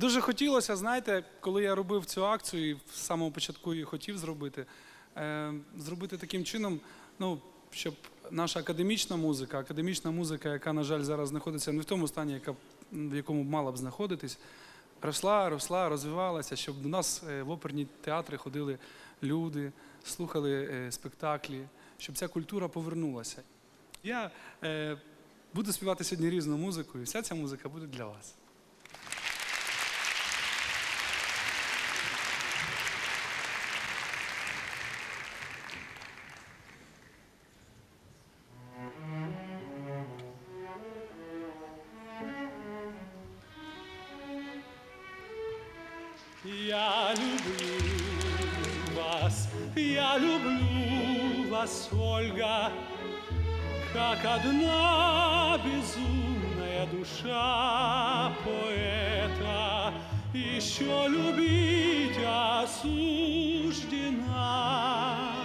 Дуже хотілося, знаєте, коли я робив цю акцію, і з самого початку її хотів зробити, зробити таким чином, ну, щоб наша академічна музика, яка, на жаль, зараз знаходиться не в тому стані, в якому мала б знаходитись, росла, розвивалася, щоб до нас в оперні театри ходили люди, слухали спектаклі, щоб ця культура повернулася. Я буду співати сьогодні різну музику, і вся ця музика буде для вас. Я люблю вас, Ольга, как одна безумная душа поэта еще любить осуждена.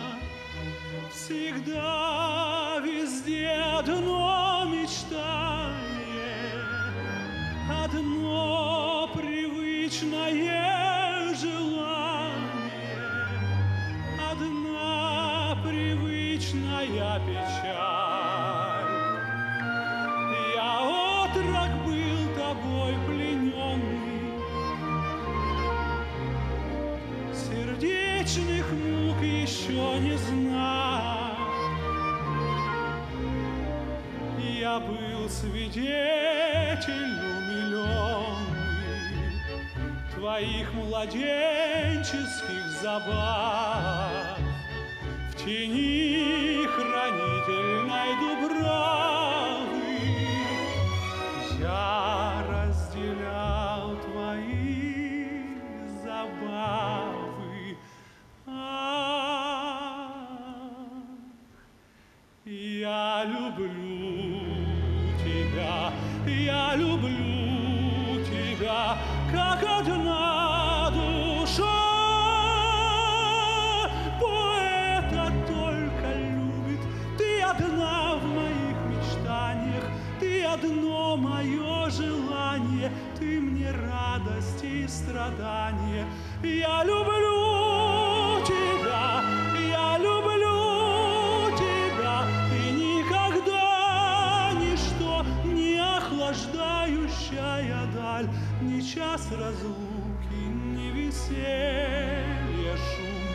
Всегда везде одно мечтание, одно привычное. Я печаль, я отрок был тобой плененный, сердечных мук еще не знал. Я был свидетель умиленный твоих младенческих забав. В тени хранительной дубравы я разделял твои забавы. Я люблю тебя, я люблю тебя, как одна душа. Одно мое желание, ты мне радость и страдание. Я люблю тебя, я люблю тебя, и никогда ничто не охлаждающая даль, ни час разлуки, ни веселье шум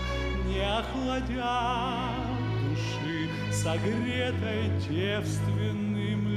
не охладят души, согретой девственным